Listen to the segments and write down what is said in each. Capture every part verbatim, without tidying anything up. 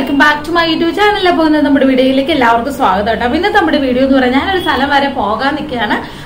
welcome back to my YouTube channel. I am going to video. I am going video. I am going to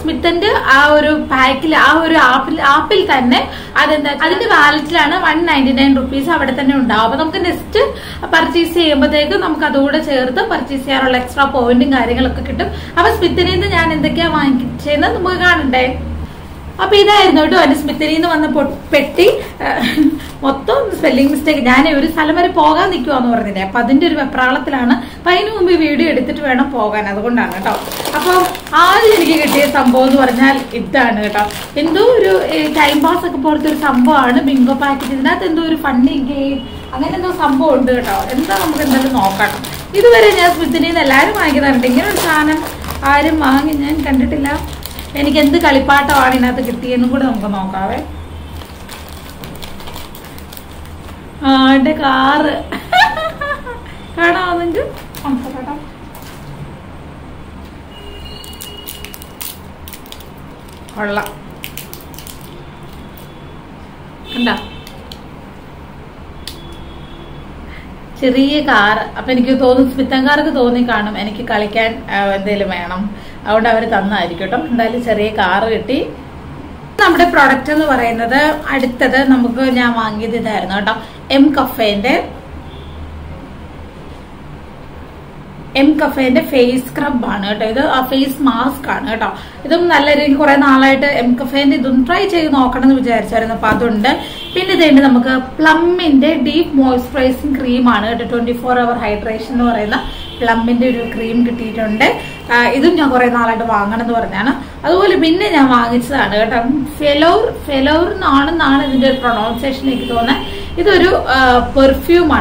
SYMTTEN our pack, our apple, apple, and the valid lana one ninety-nine rupees. Our next purchase, the purchase or extra pointing. I was SYMTTEN in the Jan in the Kavan channel, Mugan day. Apida is not to SYMTTEN in the one of petty motto spelling mistake. Jan every salamari poga, the Kuan Padinter Pralatlana, Pinu video edited to an apoga and I get some bones or it done at all. Into time pass a couple of some bingo packet in that and do funny game, and then some bone dirt out. And some of them knock out. This very just within the ladder, I get a dinner channel, I am manging and contented lap. When you get the calipata or another kitty and good on the knock away. And a car. Alla. Kanda. Cheriya car. Apne nikko toh Smithanga ko toh nikaanam. Eniki kali can dele mayanam. Aur da mere tanna ayirikotam. Kandali cheriya car itti. Nammade product challo varayinada. Adittade namukku njan vaangi thayirunnu. M.Cafe M.Cafe face scrub face mask. This is M.Cafe try it. Plum deep moisturizing cream twenty-four hour hydration plum cream. This is Fellow Fellow pronunciation. This is a perfume.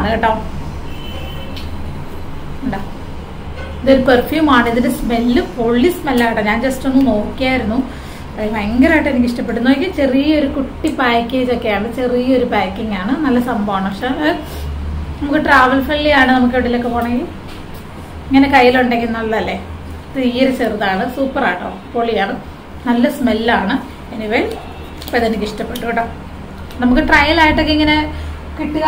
Their perfume on it smell, fully smell out, and just no care. No, I'm angry at an Instapet. No, it's a rear cutty package, a canvas, a rear packing, and a some bonus. I'm going to travel fully and I'm going to like a morning. I'm going to Kail and take in a lale. Three years, super atom, polyana, unless smell lana. Anyway, by the Instapet. I'm going to trial attacking in a kitty.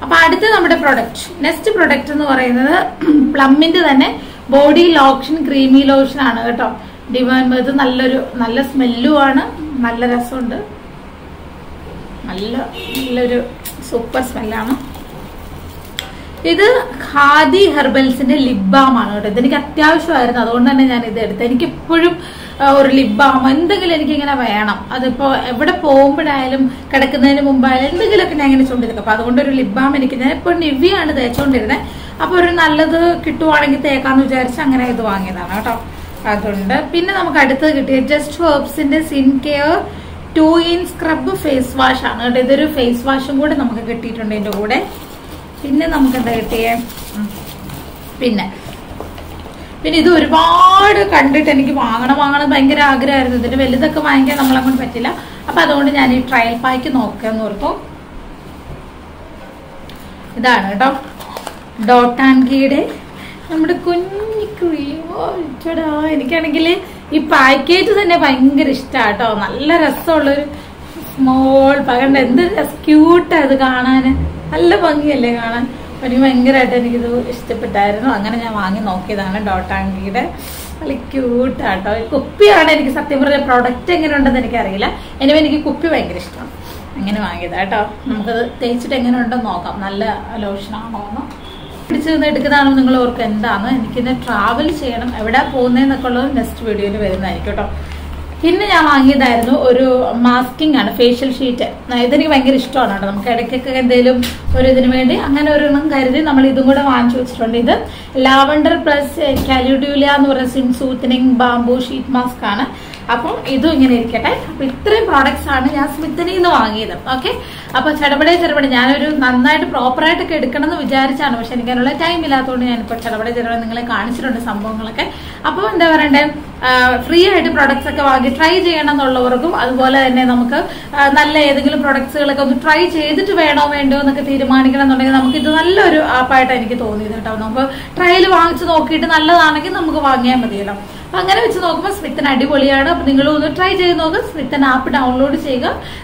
Apart from the product, next product is plum body lotion, creamy lotion. Divine is a smell, a super smell. This is Khadi Herbals lip balm. I have a lip balm. I have a lip balm. I have a lip balm. I have a lip balm. I have a Pinna Namkata Pinna Pinidu reward country Taniki Mangana Mangana Banker Agra, the Velda Kamanga Namalaman Patilla, a padon in any trial pike in Okan Urko. The another dot and giddy. Number Kunikri, oh, Chada, and can gill a package than a Bankish start on a little small pagan and as cute as the Ghana. I love Angela. When you anger at any step at Diana, Angana, Noki, and a daughter and leader, like cute, and could be on any September product taken under the Carilla, and even you could be angry. Angana, that up, taste taken under Moka, Nala, Aloshna, which is the Dicana and the Glorkandana, and you can travel shade of Avada Pone in the color next video very nice. Hinna Yamangi, there is no masking and facial sheet. Neither you angry stone at them, Kadaka and they look for the remaining, and a room carried normally the good of Anchus from either Lavender Plus Caledulia Soothing Bamboo Sheet Mask. Now, this is the products that I have Smithani. Okay? Now, I have a proper time. If you have a Smithten app, you can try the Smithten app and download it. You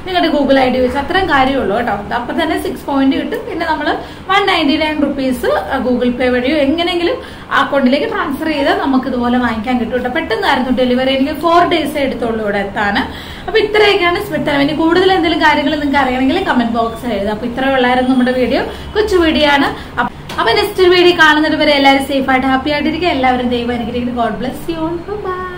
can Google it. You can download it. six point one ninety-nine rupees Google Pay. You can transfer it. You can deliver it in four days. If you have a Smithten, you can comment box. If you video, अब next video कांड नंबर एलआर सेफ आठ हैप्पी आर्टिकल एलआर देव बनेगी. God bless you all. Bye.